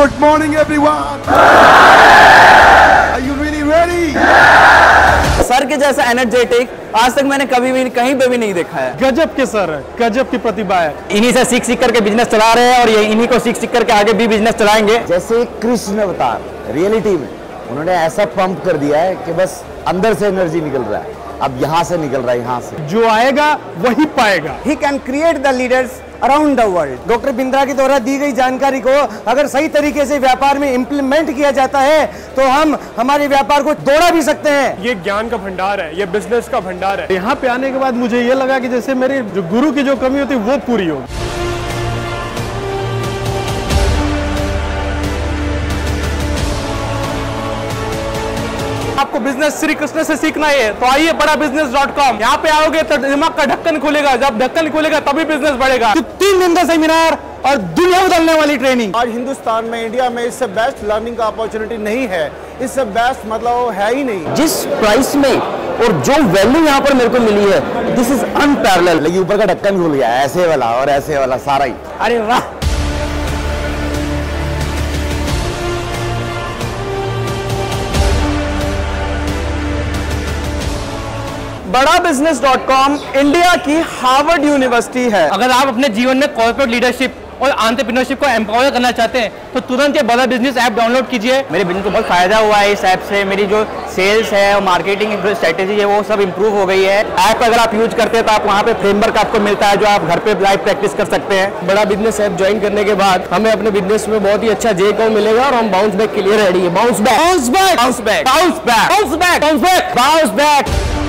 Good morning, everyone. Are you really ready? Yeah. Sir के जैसा energetic आज तक मैंने कभी भी कहीं पे भी नहीं देखा है। गजब के सर है, गजब की प्रतिभा है। इन्हीं से सीख सीख करके बिजनेस चला रहे हैं और ये इन्हीं को सीख सीख करके आगे भी बिजनेस चलाएंगे। जैसे कृष्ण अवतार रियलिटी में उन्होंने ऐसा पंप कर दिया है कि बस अंदर से एनर्जी निकल रहा है, अब यहाँ से निकल रहा है, यहाँ से जो आएगा वही पाएगा। He can create the leaders around the world. Doctor Bindra के द्वारा दी गई जानकारी को अगर सही तरीके से व्यापार में इम्प्लीमेंट किया जाता है तो हम हमारे व्यापार को दौड़ा भी सकते हैं। ये ज्ञान का भंडार है, ये बिजनेस का भंडार है। यहाँ पे आने के बाद मुझे ये लगा कि जैसे मेरे जो गुरु की जो कमी होती वो पूरी हो। आपको बिजनेस श्री कृष्ण से सीखना है तो आइए badabusiness.com। यहाँ पे आओगे तो दिमाग का ढक्कन खुलेगा, जब ढक्कन खुलेगा तभी बिजनेस बढ़ेगा। 3 दिन का सेमिनार और दुनिया बदलने वाली ट्रेनिंग। आज हिंदुस्तान में, इंडिया में इससे बेस्ट लर्निंग का अपॉर्चुनिटी नहीं है, इससे बेस्ट मतलब है ही नहीं। जिस प्राइस में और जो वैल्यू यहाँ पर मेरे को मिली है, दिस इज अनपैरेलल्ड। लेकिन ऊपर का ढक्कन खुल गया, ऐसे वाला और ऐसे वाला सारा ही। अरे वाह, badabusiness.com इंडिया की हार्वर्ड यूनिवर्सिटी है। अगर आप अपने जीवन में कॉर्पोरेट लीडरशिप और एंटरप्रेन्योरशिप को एम्पावर करना चाहते हैं तो तुरंत ये बड़ा बिजनेस ऐप डाउनलोड कीजिए। मेरे बिजनेस को बहुत फायदा हुआ है इस ऐप से। मेरी जो सेल्स है और मार्केटिंग जो स्ट्रेटेजी है वो सब इंप्रूव हो गई है। ऐप अगर आप यूज करते हैं तो आप वहाँ पे फ्रेमवर्क आपको मिलता है जो आप घर पे लाइव प्रैक्टिस कर सकते हैं। बड़ा बिजनेस ऐप ज्वाइन करने के बाद हमें अपने बिजनेस में बहुत ही अच्छा जेको मिलेगा और हम बाउंस बैक के लिए रेडी है। Bounce back